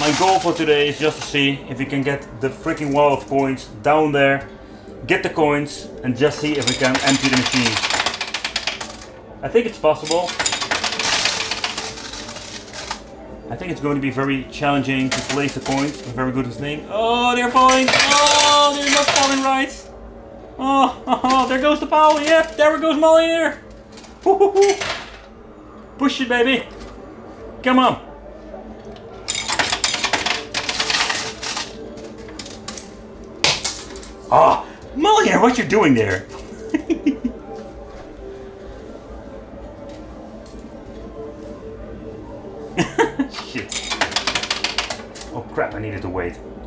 My goal for today is just to see if we can get the freaking wall of coins down there, get the coins, and just see if we can empty the machine. I think it's possible. I think it's going to be very challenging to place the coins. I'm very good at this thing. Oh, they're falling! Oh, they're not falling right! Oh, there goes the pile! Yep, there goes Molly here! Woo-hoo-hoo. Push it, baby! Come on! Oh, Molly, what you doing there? Shit. Oh crap, I needed to wait.